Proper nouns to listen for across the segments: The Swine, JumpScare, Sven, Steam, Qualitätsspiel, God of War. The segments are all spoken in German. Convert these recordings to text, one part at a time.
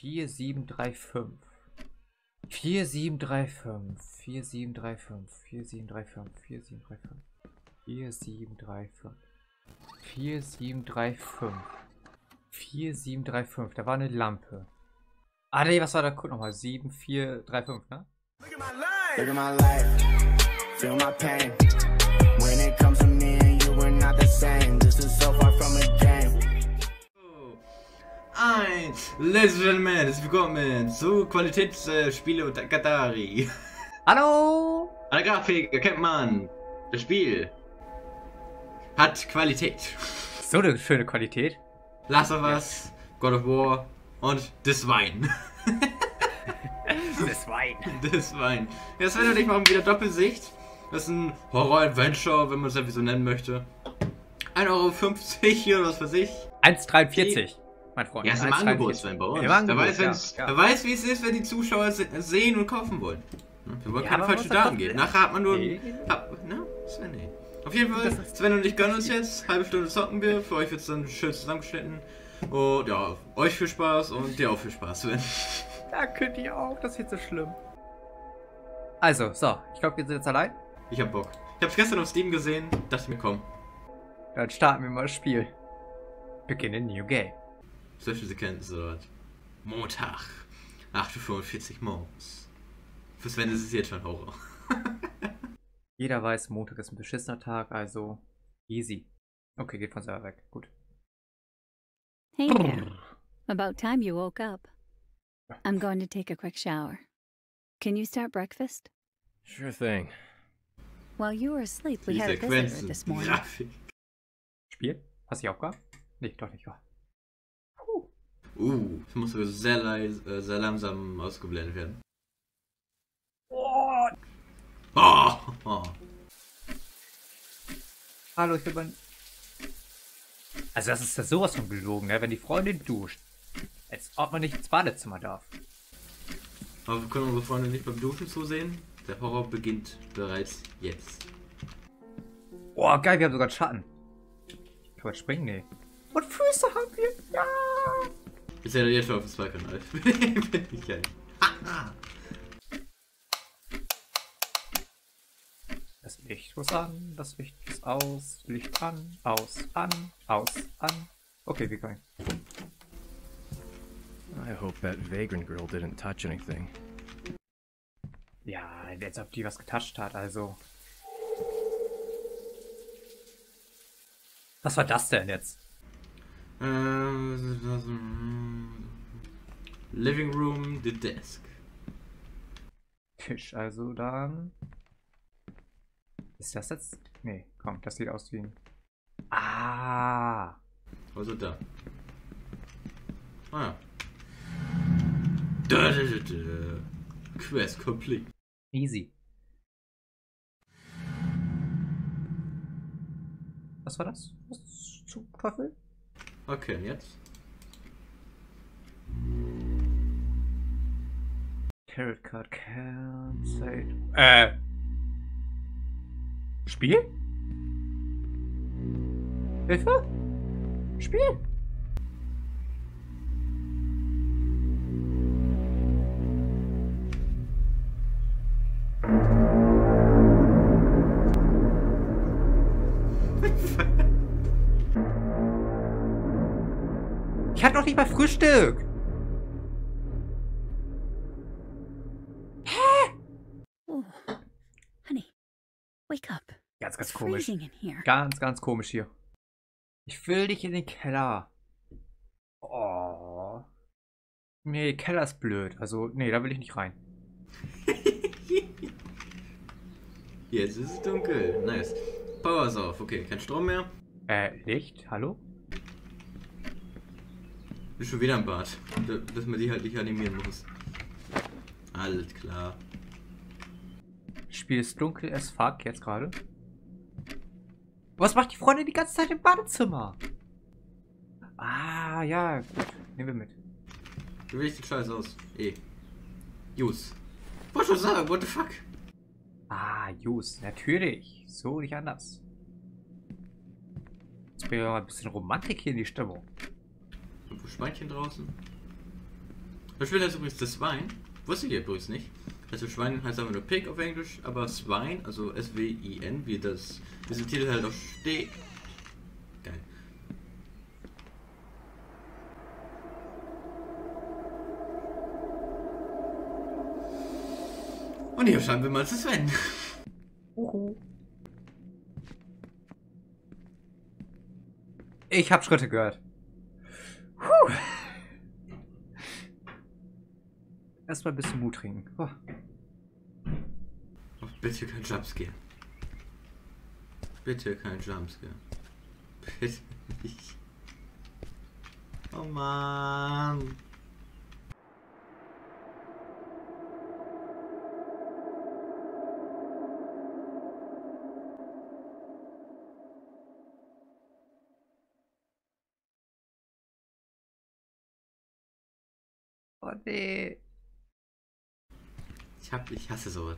4735. 4735. 4735. 4735. 4735. 4735. 4735. 4735. Da war eine Lampe. Ah nee, was war da? Guck nochmal. 7435, ne? Look at my life, feel my pain. When it comes to me and you were not the same. This is so far from a game. 1, Ladies and Gentlemen, herzlich willkommen zu Qualitätsspiele unter Katari. Hallo! An der Grafik erkennt man, das Spiel hat Qualität. So eine schöne Qualität. Last of Us, God of War und The Swine. The Swine. The Swine. Das wäre natürlich mal wieder Doppelsicht. Das ist ein Horror-Adventure, wenn man es irgendwie so nennen möchte. 1,50 € hier, was weiß ich. 1,43 €, mein Freund. Ja, ist im Angebot sein bei uns. Angebot, wer weiß, wie es ist, wenn die Zuschauer es sehen und kaufen wollen. Wir wollen keine falschen Daten geben. Nachher hat man nur... Na, Sven, nee. Auf jeden Fall, Sven und ich gönnen uns jetzt. Halbe Stunde zocken wir. Für euch wird es dann schön zusammengeschnitten. Und ja, euch viel Spaß und dir auch viel Spaß, Sven. Da könnt ihr auch, das ist jetzt so schlimm. Also, so, ich glaube, wir sind jetzt allein. Ich hab Bock. Ich hab's gestern auf Steam gesehen, dachte mir, komm. Dann starten wir mal das Spiel. Begin a new game. Social Sequenz oder was? Montag. 8:45 Uhr morgens. Für Sven ist es jetzt schon Horror. Jeder weiß, Montag ist ein beschissener Tag, also easy. Okay, geht von selber weg. Gut. Hey there. About time you woke up. I'm going to take a quick shower. Can you start breakfast? Sure thing. While you were asleep, we had a visitor this morning. Spiel? Hast du die Aufgabe? Nee, doch nicht. Das muss aber sehr langsam ausgeblendet werden. Hallo, ich bin mein... Also das ist ja sowas von gelogen, ne? Wenn die Freundin duscht. Als ob man nicht ins Badezimmer darf. Aber wir können unsere Freunde nicht beim Duschen zusehen. Der Horror beginnt bereits jetzt. Oh, geil, wir haben sogar einen Schatten. Kann man springen? Nee. Und Füße haben wir? Ja! Ist ja jetzt schon auf dem Zweitkanal. Bin ich geil. Das Licht muss an, das Licht ist aus, Licht an, aus, an, aus, an. Okay, wir gehen. I hope that vagrant girl didn't touch anything. Ja, als ob die was getascht hat, also. Was war das denn jetzt? Living room, the desk. Tisch, also dann. Ist das jetzt? Nee, komm, das sieht aus wie ein. Ah! Also da. Ah ja. Quest complete. Easy. Was war das? Was zum Teufel? Okay, jetzt. Carrot Card can say. Spiel? Hilfe? Spiel? Ich hab noch nicht mal Frühstück! Hä? Oh, honey, wake up. Ganz komisch. Ganz komisch hier. Ich will dich in den Keller. Oh. Nee, Keller ist blöd. Also, nee, da will ich nicht rein. Jetzt ist es dunkel. Nice. Power ist auf. Okay, kein Strom mehr. Licht? Hallo? Ist schon wieder im Bad, dass man die halt nicht animieren muss. Alles klar. Spiel ist dunkel as fuck jetzt gerade. Was macht die Freundin die ganze Zeit im Badezimmer? Ah, ja, gut. Nehmen wir mit. Wie will ich den Scheiß aus? Jus. Wollt schon sagen, what the fuck? Ah, Jus, natürlich. So, nicht anders. Jetzt bringt ja mal ein bisschen Romantik hier in die Stimmung. Schweinchen draußen. Das Spiel heißt übrigens The Swine. Wusste ich übrigens nicht. Also Schwein heißt einfach nur Pig auf Englisch, aber Swine, also S-W-I-N, wie das diesem Titel halt auch steht. Geil. Und hier schauen wir mal zu Sven. Ich hab Schritte gehört. Puh. Erstmal ein bisschen Mut trinken. Oh. Oh, bitte kein Jumpscare. Bitte kein Jumpscare. Bitte nicht. Oh Mann. Oh nee. Ich hasse sowas.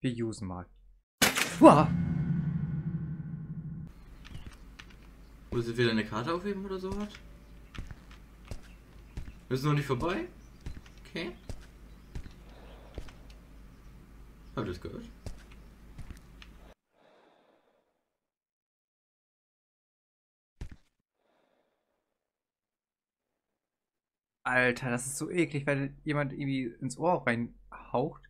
Wir usen mal. Uah! Oder sind wir da eine Karte aufheben oder sowas? Wir sind noch nicht vorbei? Okay. Habt ihr das gehört? Alter, das ist so eklig, weil jemand irgendwie ins Ohr reinhaucht.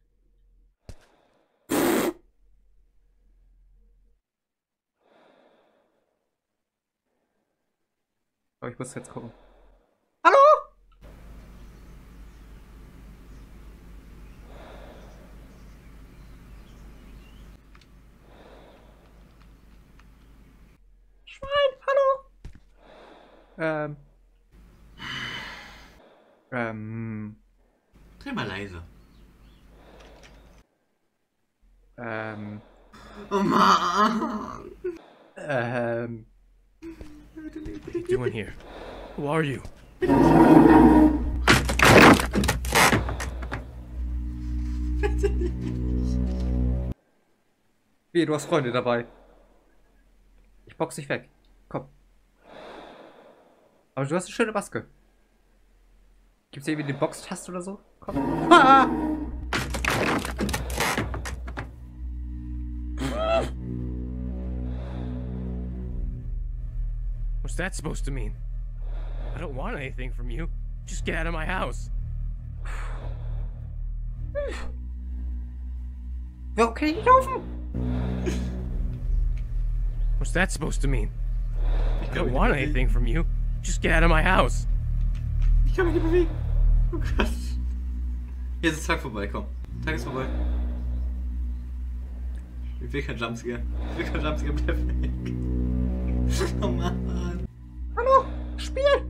Aber ich muss jetzt gucken. Hallo? Schwein, hallo? Dreh mal leise. Oh Mann! What are you doing here? Who are you? Wie, du hast Freunde dabei. Ich box dich weg. Komm. Aber du hast eine schöne Maske. Gibt's hier irgendwie den Box-Taste oder so? Komm. Ah! What's that supposed to mean? I don't want anything from you. Just get out of my house. Warum kann ich nicht laufen? What's that supposed to mean? I don't want anything from you. Just get out of my house. Ich kann mich nicht bewegen. Oh Gott. Jetzt ist Tag vorbei, komm. Tag ist vorbei. Ich will kein Jumpscare. Ich will kein Jumpscare, bleib weg. Oh Mann. Hallo? Spiel!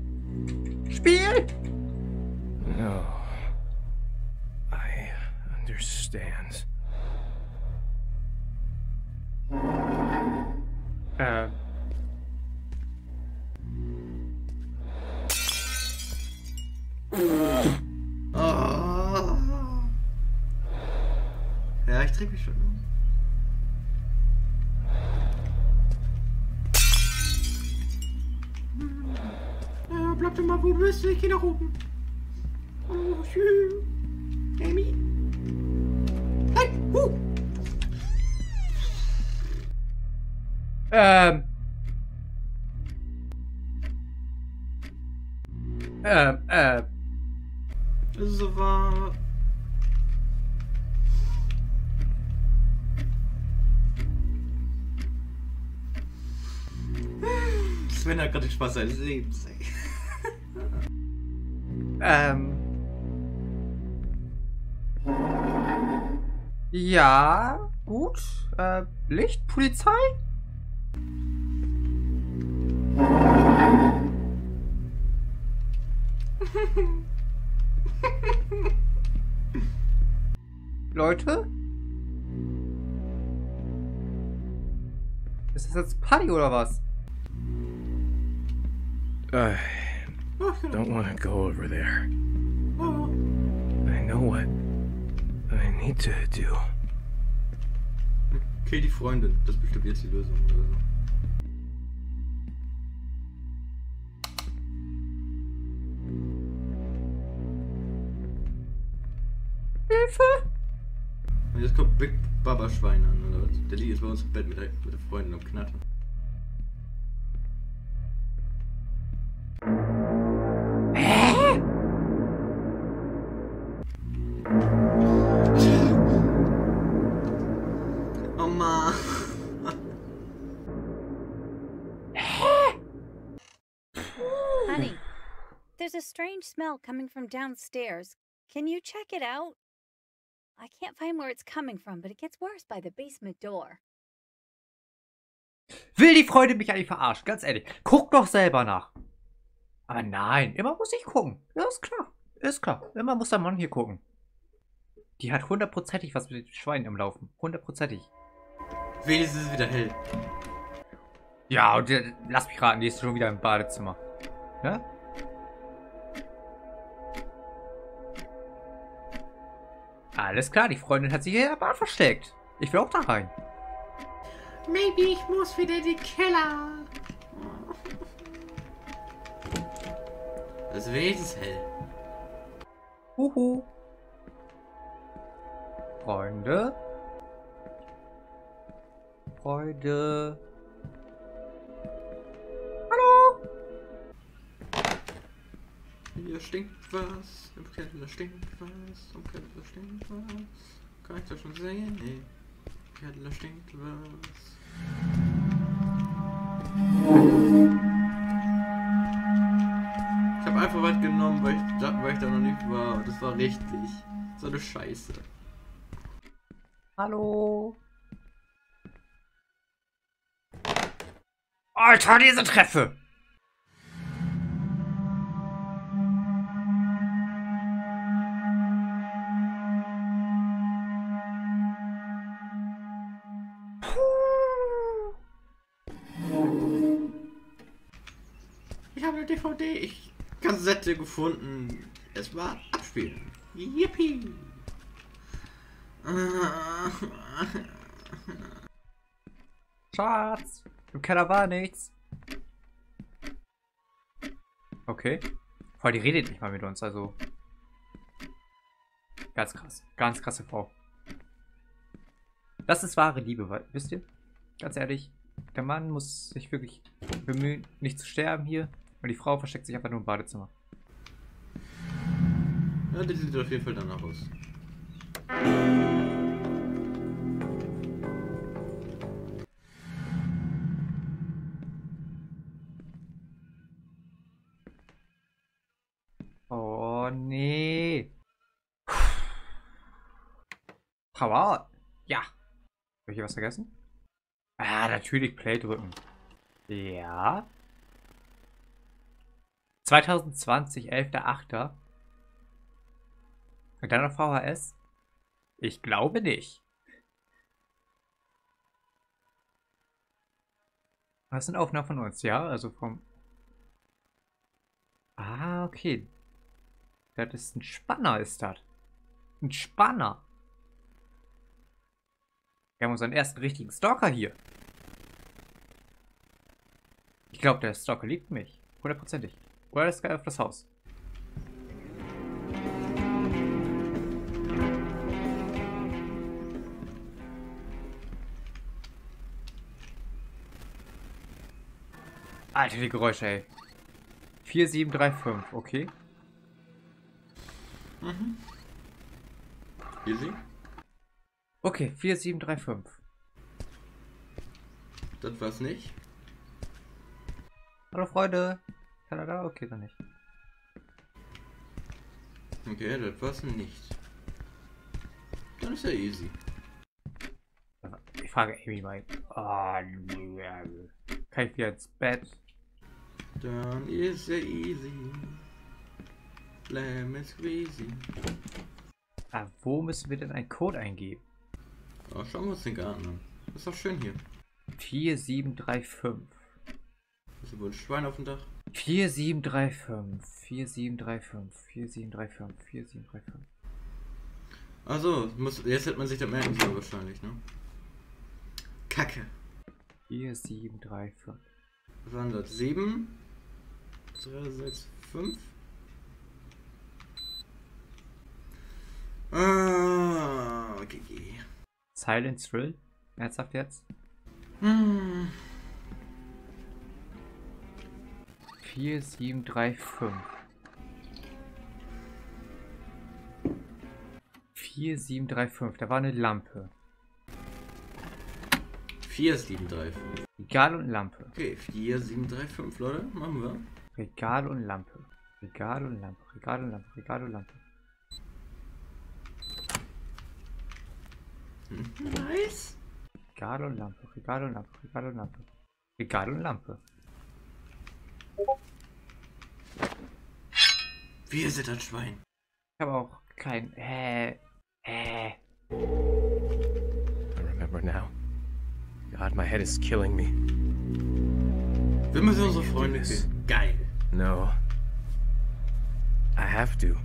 Spiel! No. I understand. Ja, ich drehe mich schon um. Ja, bleib doch mal, wo du bist. Ich geh nach oben. Oh, schön. Amy. Hey! So war... Sven hat gerade den Spaß seines Lebens, ey. Ja, gut. Licht, Polizei? Leute? Ist das jetzt Party oder was? I don't want to go over there. I know what I need to do. Kill die Freunde, das ist bestimmt jetzt die Lösung oder so. Hilfe! Und jetzt kommt Big Baba Schwein an, oder was? Der liegt jetzt bei uns im Bett mit der Freundin am Knattern. There's a strange smell coming from downstairs. Can you check it out? I can't find where it's coming from, but it gets worse by the basement door. Will die Freude mich eigentlich verarschen, ganz ehrlich. Guck doch selber nach. Aber nein, immer muss ich gucken. Ja, ist klar. Ist klar. Immer muss der Mann hier gucken. Die hat hundertprozentig was mit den Schweinen im Laufen. Hundertprozentig. Wenigstens ist es wieder hell. Ja, und lass mich raten, die ist schon wieder im Badezimmer. Ja? Alles klar, die Freundin hat sich hier im Bad versteckt. Ich will auch da rein. Maybe ich muss wieder in den Keller. Das ist hell. Huhu. Freunde. Freunde. Hallo. Hier stinkt was, im Keller stinkt was, im Keller stinkt was. Kann ich das schon sehen? Nee. Im Keller stinkt was. Ich habe einfach was genommen, weil ich da noch nicht war. Und das war richtig. So eine Scheiße. Hallo. Alter, diese Treffe! Ich habe eine DVD-Kassette gefunden. Es war abspielen. Yippie! Schatz! Im Keller war nichts. Okay. Vor allem, die redet nicht mal mit uns, also. Ganz krass. Ganz krasse Frau. Das ist wahre Liebe, weil, wisst ihr? Ganz ehrlich, der Mann muss sich wirklich bemühen, nicht zu sterben hier. Und die Frau versteckt sich einfach nur im Badezimmer. Ja, die sieht auf jeden Fall danach aus. Oh nee. Power. Ja. Habe ich hier was vergessen? Ah, natürlich Play drücken. Ja. 2020, 11.8. Und dann noch VHS? Ich glaube nicht. Das sind Aufnahmen von uns, ja? Also vom... Ah, okay. Das ist ein Spanner, ist das. Ein Spanner. Wir haben unseren ersten richtigen Stalker hier. Ich glaube, der Stalker liebt mich. Hundertprozentig. Oder das geht auf das Haus. Alter, die Geräusche, ey. 4735, okay. Mhm. Easy. Okay, 4735. Das war's nicht. Hallo Freunde. Kann er da? Okay, dann nicht. Okay, das war's nicht. Dann ist ja easy. Ich frage Amy mal. Oh, kann ich wieder ins Bett? Dann ist ja easy. Lamb is crazy. Aber wo müssen wir denn einen Code eingeben? Oh, schauen wir uns den Garten an. Ist doch schön hier. 4735. Ist hier wohl ein Schwein auf dem Dach? 4735. 4735. 4735. 4735. Also, jetzt hätte man sich da merken sollen wahrscheinlich, ne? Kacke. 4, 7, 3, 5. Was waren das? 7, 3, 6, 5. Ah, okay. Silent Thrill? Ernsthaft jetzt? 4, 7, 3, 5. 4, 7, 3, 5. Da war eine Lampe. 4, 7, 3, 5. Regal und Lampe. Okay, 4, 7, 3, 5, Leute. Machen wir. Regal und Lampe. Regal und Lampe. Regal und Lampe. Regal und Lampe. Nice. Regal und Lampe, Regal und Lampe, Regal und Lampe. Regal und Lampe. Wir sind ein Schwein. Ich habe auch kein... I remember now. God, my head is killing me. Wir müssen unsere Freunde killen. Geil. No. I have to.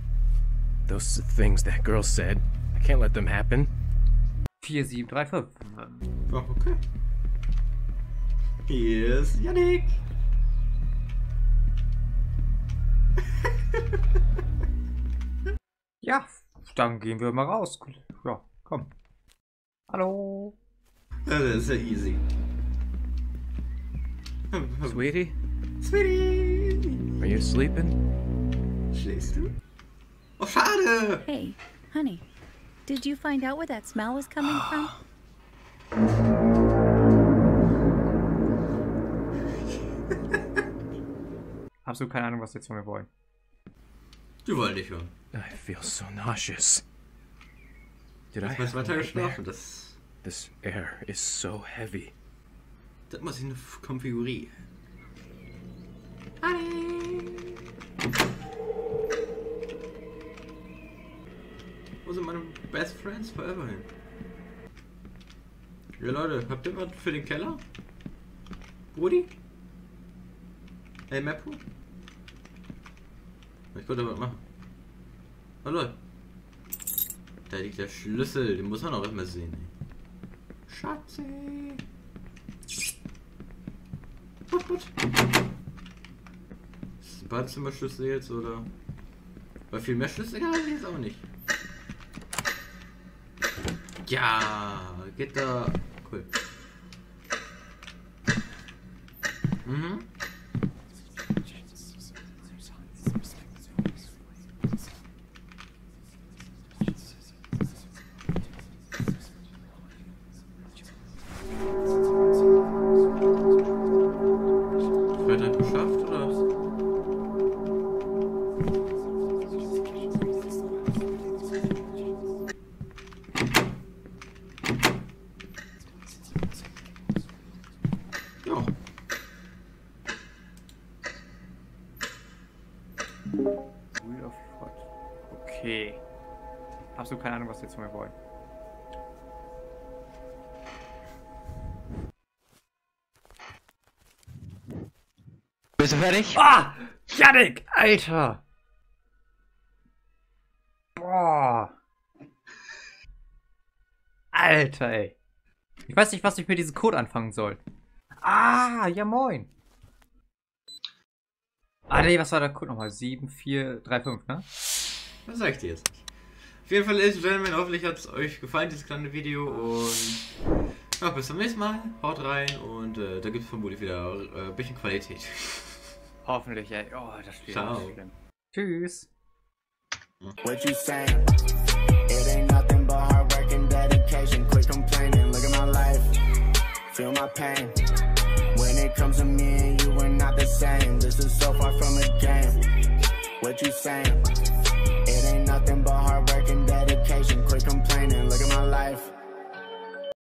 Those things that girl said, I can't let them happen. 4, 7, 3, 5. Oh, okay. Hier ist Yannick. Ja, dann gehen wir mal raus. Ja, komm. Hallo. Das ist ja easy. Sweetie? Sweetie! Are you sleeping? Schläfst du? Oh, schade! Hey, honey. Did you find out where that smell was coming from? Absolut keine Ahnung, was jetzt von mir wollen. Die wollen dich hören. I feel so nauseous. Ich muss weiter geschlafen. This air is so heavy. Das muss ich nur konfigurieren. Hi. Wo sind meine Best Friends Forever hin? Ja Leute, habt ihr was für den Keller? Rudi? Hey Meppo? Ich konnte was machen. Oh Leute. Da liegt der Schlüssel, den muss man auch erstmal sehen. Schatzi! Gut, gut. Ist ein Badezimmerschlüssel jetzt oder? Weil viel mehr Schlüssel habe ich jetzt auch nicht. Ja, geht da. Cool. Mhm. Freitag geschafft, oder? Okay. Absolut keine Ahnung, was wir jetzt von mir wollen. Bist du fertig? Ah! Yannick! Alter! Boah! Alter, ey! Ich weiß nicht, was ich mit diesem Code anfangen soll. Ah! Ja, moin! Ah nee, was war der Code nochmal? 7, 4, 3, 5, ne? Das sag ich dir jetzt nicht. Auf jeden Fall, Ladies and Gentlemen, hoffentlich hat es euch gefallen, dieses kleine Video. Und ja, bis zum nächsten Mal. Haut rein und da gibt es vermutlich wieder ein bisschen Qualität. Hoffentlich, ey. Oh, das Spiel ist so schlimm. Tschüss. What you saying?